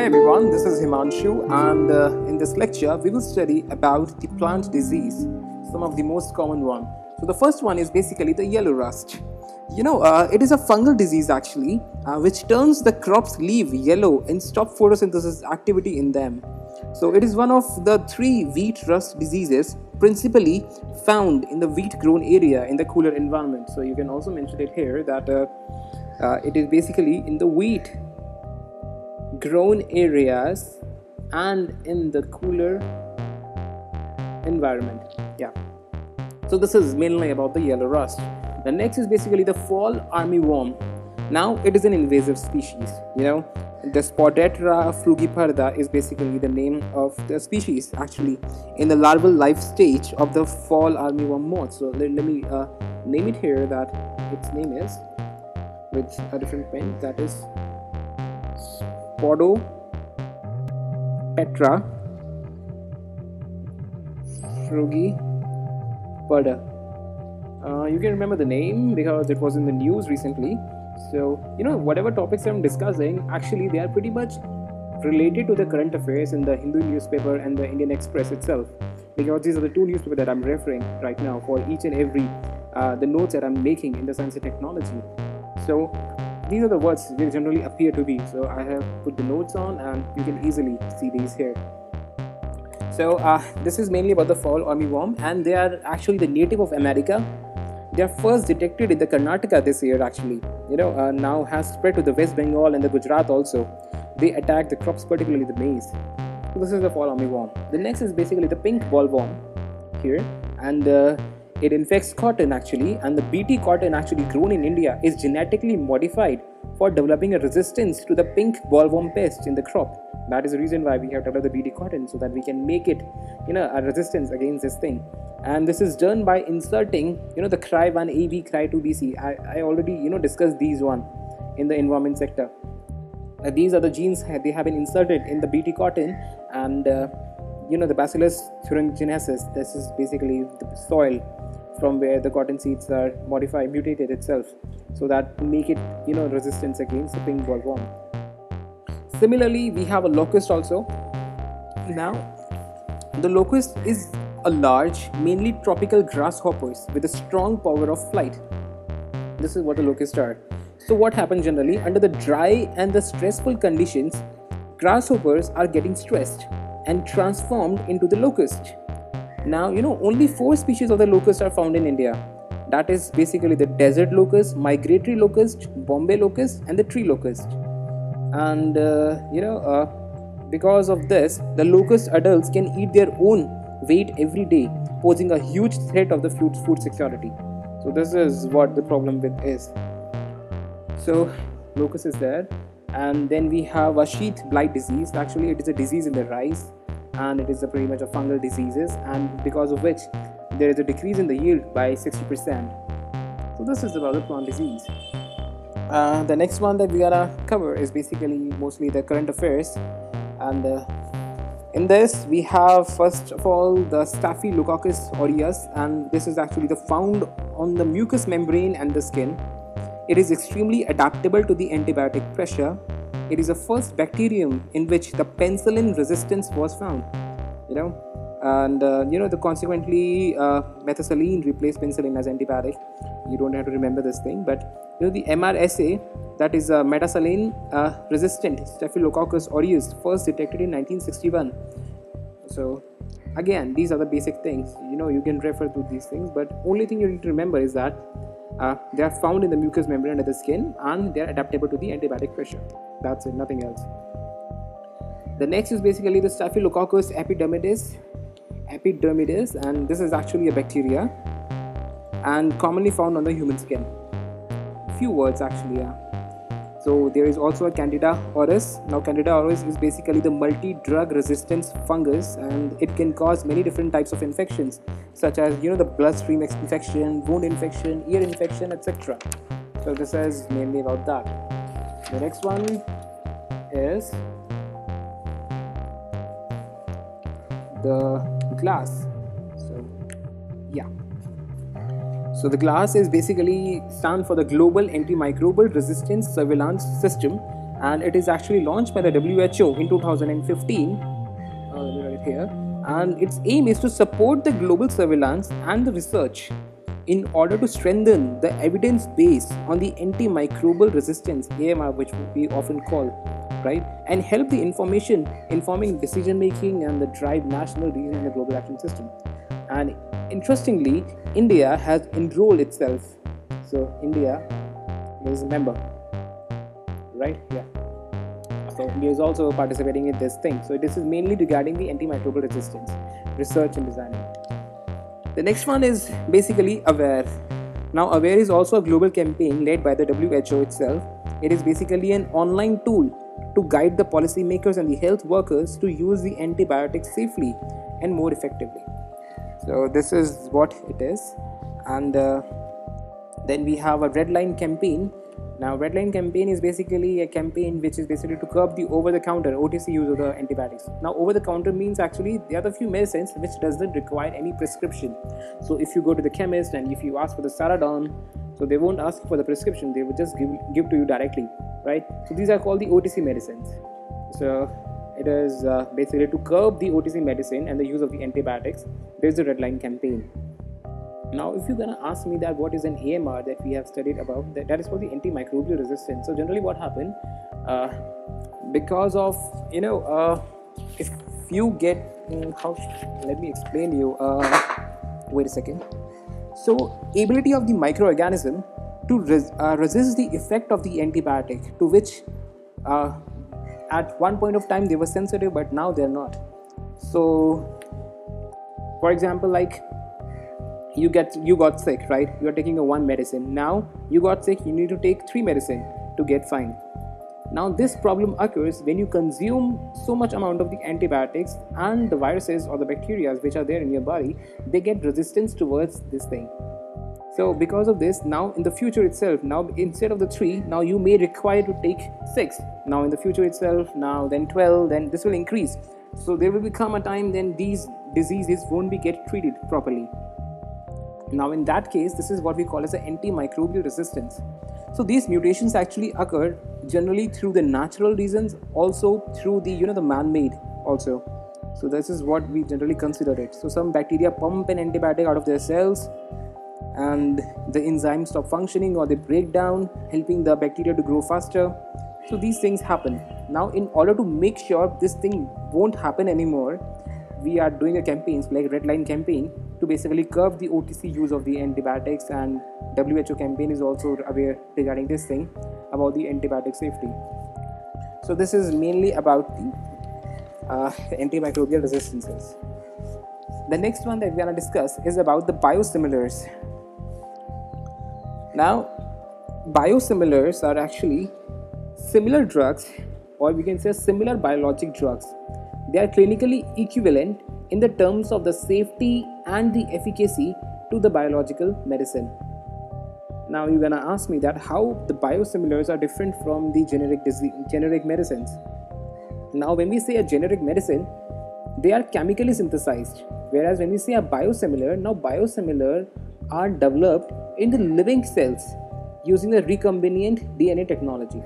Hi everyone, this is Himanshu, and in this lecture we will study about the plant disease, some of the most common one. So the first one is basically the yellow rust. You know, it is a fungal disease actually, which turns the crop's leaf yellow and stops photosynthesis activity in them. So it is one of the three wheat rust diseases principally found in the wheat grown area in the cooler environment. So you can also mention it here that it is basically in the wheat grown areas and in the cooler environment. Yeah. So this is mainly about the yellow rust. The next is basically the fall armyworm. Now it is an invasive species. You know, the Spodoptera frugiperda is basically the name of the species actually in the larval life stage of the fall armyworm moth. So let me name it here that its name is with a different pen, that is Spodoptera frugiperda. You can remember the name because it was in the news recently. So, you know, whatever topics I'm discussing, actually they are pretty much related to the current affairs in the Hindu newspaper and the Indian Express itself, because these are the two newspapers that I'm referring right now for each and every the notes that I'm making in the science and technology. So these are the words they generally appear to be. So I have put the notes on and you can easily see these here. So this is mainly about the fall armyworm, and they are actually the native of America. They are first detected in the Karnataka this year actually. You know, now has spread to the West Bengal and the Gujarat also. They attack the crops, particularly the maize. So this is the fall armyworm. The next is basically the pink bollworm here, and it infects cotton actually, and the Bt cotton actually grown in India is genetically modified for developing a resistance to the pink bollworm pest in the crop. That is the reason why we have developed the Bt cotton, so that we can make it, you know, a resistance against this thing. And this is done by inserting, you know, the Cry1Ab, Cry2BC. I already, you know, discussed these one in the environment sector. These are the genes they have been inserted in the Bt cotton, and you know, the bacillus thuringiensis. This is basically the soil from where the cotton seeds are modified, mutated itself, so that make it, you know, resistance against the pink bollworm. Similarly, we have a locust also. Now, the locust is a large, mainly tropical grasshoppers with a strong power of flight. This is what the locusts are. So what happens generally, under the dry and the stressful conditions, grasshoppers are getting stressed and transformed into the locust. Now, you know, only 4 species of the locust are found in India. That is basically the desert locust, migratory locust, Bombay locust, and the tree locust. And you know, because of this, the locust adults can eat their own weight every day, posing a huge threat of the food security. So this is what the problem with is. So locust is there, and then we have a sheath blight disease. Actually, it is a disease in the rice, and it is a pretty much a fungal diseases, and because of which there is a decrease in the yield by 60%. So this is about the plant disease. The next one that we gotta cover is basically mostly the current affairs, and in this we have first of all the Staphylococcus aureus, and this is actually the found on the mucous membrane and the skin. It is extremely adaptable to the antibiotic pressure. It is the first bacterium in which the penicillin resistance was found, you know, and you know, the consequently methicillin replaced penicillin as antibiotic. You don't have to remember this thing, but you know, the MRSA, that is a methicillin resistant Staphylococcus aureus, first detected in 1961. So again, these are the basic things, you know, you can refer to these things, but only thing you need to remember is that they are found in the mucous membrane of the skin, and they are adaptable to the antibiotic pressure. That's it, nothing else. The next is basically the Staphylococcus epidermidis, and this is actually a bacteria and commonly found on the human skin. Few words actually, yeah. So there is also a Candida auris. Now Candida auris is basically the multi-drug resistance fungus, and it can cause many different types of infections, such as, you know, the bloodstream infection, wound infection, ear infection, etc. So this is mainly about that. The next one is the GLASS. So yeah. So the GLASS is basically stand for the Global Antimicrobial Resistance Surveillance System, and it is actually launched by the WHO in 2015 right here, and its aim is to support the global surveillance and the research in order to strengthen the evidence base on the antimicrobial resistance, AMR, which we often call, right, and help the informing decision making and the drive national, regional and the global action system. And interestingly, India has enrolled itself, so India is a member, right? Yeah. So India is also participating in this thing. So this is mainly regarding the antimicrobial resistance research and designing. The next one is basically AWARE. Now AWARE is also a global campaign led by the WHO itself. It is basically an online tool to guide the policymakers and the health workers to use the antibiotics safely and more effectively. So this is what it is. And then we have a Red Line campaign. Now Red Line campaign is basically a campaign which is basically to curb the over-the-counter OTC use of the antibiotics. Now over-the-counter means actually there are the few medicines which doesn't require any prescription. So if you go to the chemist and if you ask for the Saradon, so they won't ask for the prescription, they will just give to you directly, right? So these are called the OTC medicines. So it is basically to curb the OTC medicine and the use of the antibiotics. There is a Red Line campaign. Now if you're gonna ask me that what is an AMR that we have studied about, that is for the antimicrobial resistance. So generally what happened, because of, you know, if you get let me explain you, wait a second. So ability of the microorganism to resist the effect of the antibiotic, to which at one point of time they were sensitive but now they're not. So for example, like you got sick, right? You are taking a one medicine. Now you got sick, you need to take three medicine to get fine. Now this problem occurs when you consume so much amount of the antibiotics, and the viruses or the bacteria which are there in your body, they get resistance towards this thing. So because of this, now in the future itself, now instead of the three, now you may require to take six. Now in the future itself, now then 12, then this will increase. So there will become a time then these diseases won't be get treated properly. Now in that case, this is what we call as an antimicrobial resistance. So these mutations actually occur generally through the natural reasons, also through the, you know, the man-made also. So this is what we generally consider it. So some bacteria pump an antibiotic out of their cells and the enzymes stop functioning or they break down, helping the bacteria to grow faster. So these things happen. Now in order to make sure this thing won't happen anymore, we are doing a campaign like Red Line campaign to basically curb the OTC use of the antibiotics, and WHO campaign is also aware regarding this thing about the antibiotic safety. So this is mainly about the antimicrobial resistances. The next one that we are going to discuss is about the biosimilars. Now biosimilars are actually similar drugs, or we can say similar biologic drugs. They are clinically equivalent in the terms of the safety and the efficacy to the biological medicine. Now you're gonna ask me that how the biosimilars are different from the generic medicines. Now when we say a generic medicine, they are chemically synthesized, whereas when we say a biosimilar, now biosimilar are developed in the living cells using the recombinant DNA technology.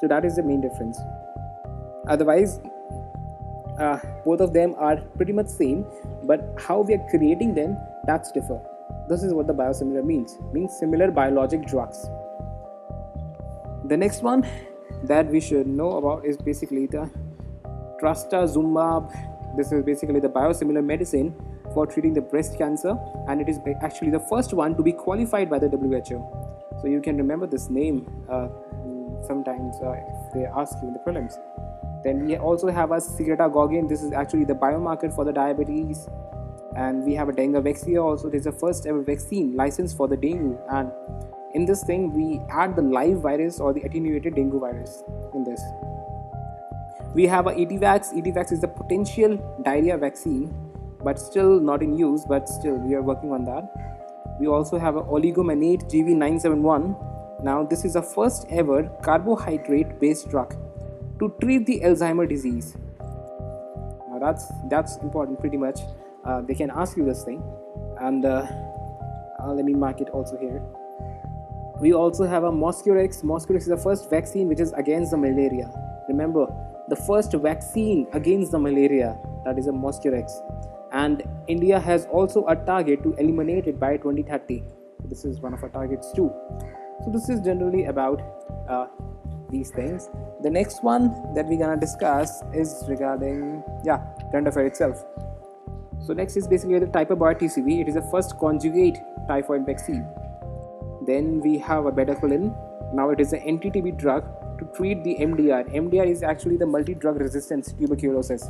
So that is the main difference. Otherwise, both of them are pretty much same, but how we are creating them, that's differ. This is what the biosimilar means similar biologic drugs. The next one that we should know about is basically the Trastuzumab. This is basically the biosimilar medicine for treating the breast cancer, and it is actually the first one to be qualified by the WHO. So you can remember this name sometimes if they ask you in the prelims. Then we also have a secretagogin. This is actually the biomarker for the diabetes. And we have a Dengavaxia also. This is the first ever vaccine licensed for the dengue. And in this thing, we add the live virus or the attenuated dengue virus in this. We have a Etvax. Etvax is the potential diarrhea vaccine, but still not in use, but still we are working on that. We also have a Oligomannate GV-971. Now this is the first ever carbohydrate-based drug to treat the Alzheimer's disease. Now that's important pretty much. They can ask you this thing, and let me mark it also here. We also have a MOSQUIRIX. MOSQUIRIX is the first vaccine which is against the malaria. Remember, the first vaccine against the malaria, that is a MOSQUIRIX. And India has also a target to eliminate it by 2030. This is one of our targets too. So this is generally about these things. The next one that we're gonna discuss is regarding current affair itself. So next is basically the TYPBAR TCV. It is the first conjugate typhoid vaccine. Then we have a bedaquiline. Now it is an anti-TB drug to treat the MDR. MDR is actually the multi-drug resistance tuberculosis.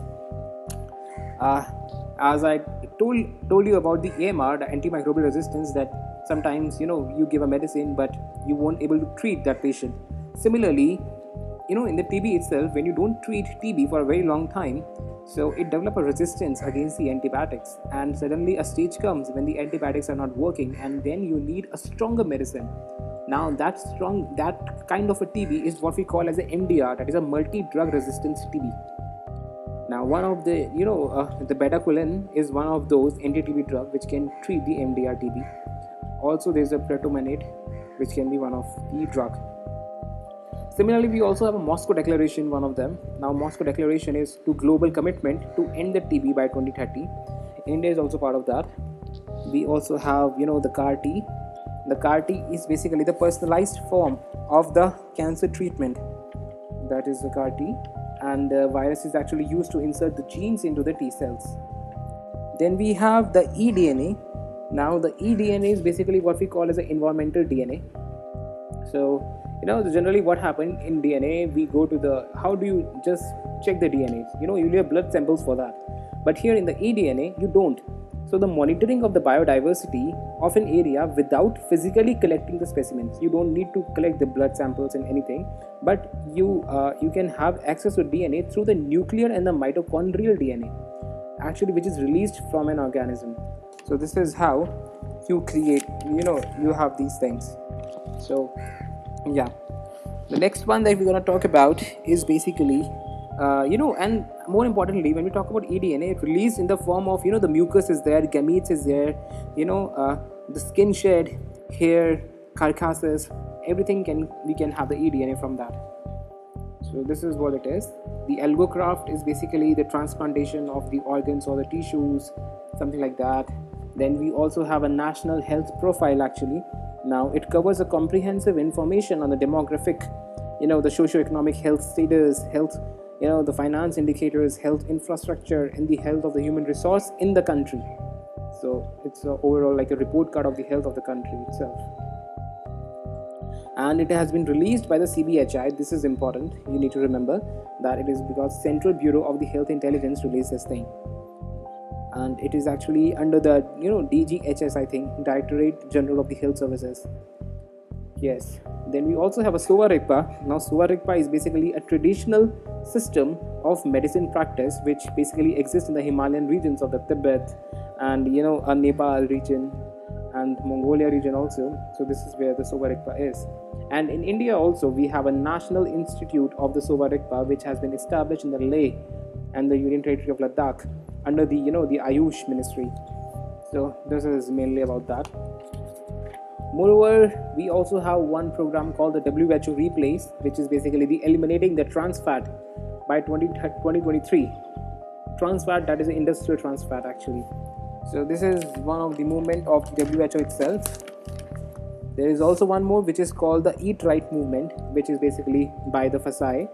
As I told you about the AMR, the antimicrobial resistance, that sometimes you give a medicine but you won't able to treat that patient. Similarly, in the TB itself, when you don't treat TB for a very long time, so it develops a resistance against the antibiotics, and suddenly a stage comes when the antibiotics are not working, and then you need a stronger medicine. Now that kind of a TB is what we call as a MDR, that is a multi-drug resistance TB. Now one of the, the bedaquiline is one of those anti-TB drug which can treat the MDR TB. Also there is a Pretomanid, which can be one of the drug. Similarly, we also have a Moscow Declaration, one of them. Now, Moscow Declaration is to global commitment to end the TB by 2030. India is also part of that. We also have, the CAR-T. The CAR-T is basically the personalized form of the cancer treatment. That is the CAR-T. And the virus is actually used to insert the genes into the T cells. Then we have the eDNA. Now, the eDNA is basically what we call as the environmental DNA. So, generally what happened in DNA, we go to the, how do you just check the DNA? You need blood samples for that. But here in the eDNA, you don't. So the monitoring of the biodiversity of an area without physically collecting the specimens. You don't need to collect the blood samples and anything. But you can have access to DNA through the nuclear and the mitochondrial DNA, actually, which is released from an organism. So this is how you create, you have these things. So... the next one that we're going to talk about is basically, and more importantly, when we talk about eDNA, it released in the form of, the mucus is there, gametes is there, the skin shed, hair, carcasses, everything we can have the eDNA from that. So this is what it is. The Allograft is basically the transplantation of the organs or the tissues, something like that. Then we also have a National Health Profile actually. Now, it covers a comprehensive information on the demographic, the socioeconomic health status, health, the finance indicators, health infrastructure, and the health of the human resource in the country. So, it's overall like a report card of the health of the country itself. And it has been released by the CBHI. This is important. You need to remember that it is because Central Bureau of the Health Intelligence released this thing. And it is actually under the, DGHS, I think, Directorate General of the Health Services. Yes. Then we also have a Sowa Rigpa. Now, Sowa Rigpa is basically a traditional system of medicine practice which basically exists in the Himalayan regions of the Tibet and, Nepal region and Mongolia region also. So this is where the Sowa Rigpa is. And in India also, we have a National Institute of the Sowa Rigpa which has been established in the Leh and the Union Territory of Ladakh, under the, the Ayush Ministry. So this is mainly about that. Moreover, we also have one program called the WHO Replace, which is basically the eliminating the trans fat by 2023. Trans fat, that is the industrial trans fat actually. So this is one of the movement of WHO itself. There is also one more which is called the Eat Right movement, which is basically by the Fasai.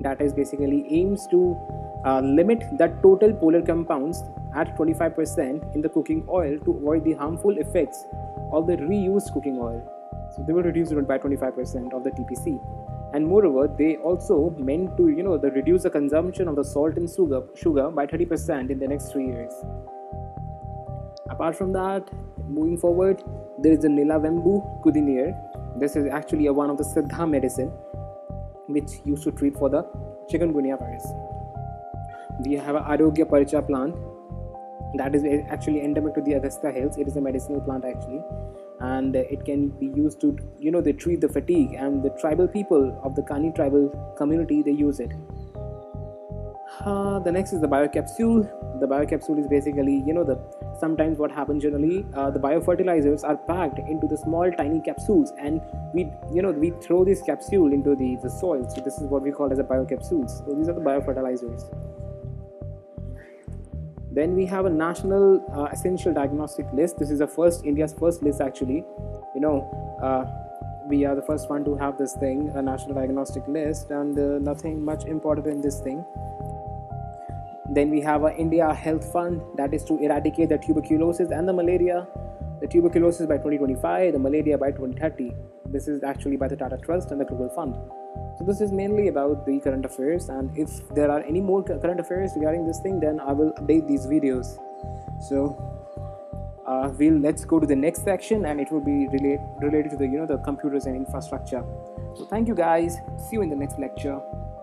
That is basically aims to limit the total polar compounds at 25% in the cooking oil to avoid the harmful effects of the reused cooking oil. So they will reduce it by 25% of the TPC. And moreover, they also meant to, reduce the consumption of the salt and sugar by 30% in the next 3 years. Apart from that, moving forward, there is the Nilavembu Kudinir. This is actually one of the Siddha medicine which used to treat for the chikungunya virus. We have an Arogya Parcha plant that is actually endemic to the Agastya Hills. It is a medicinal plant actually, and it can be used to, they treat the fatigue, and the tribal people of the Kani tribal community, they use it. The next is the biocapsule. The biocapsule is basically, the sometimes what happens generally, the biofertilizers are packed into the small tiny capsules, and we throw this capsule into the soil. So this is what we call as a biocapsules. So these are the biofertilizers. Then we have a national essential diagnostic list. This is the first, India's first list actually. We are the first one to have this thing, a national diagnostic list, and nothing much important in this thing. Then we have a India Health Fund, that is to eradicate the tuberculosis and the malaria. The tuberculosis by 2025, the malaria by 2030. This is actually by the Tata Trust and the Global Fund. So this is mainly about the current affairs, and if there are any more current affairs regarding this thing, then I will update these videos. So let's go to the next section, and it will be related to the computers and infrastructure. So thank you guys. See you in the next lecture.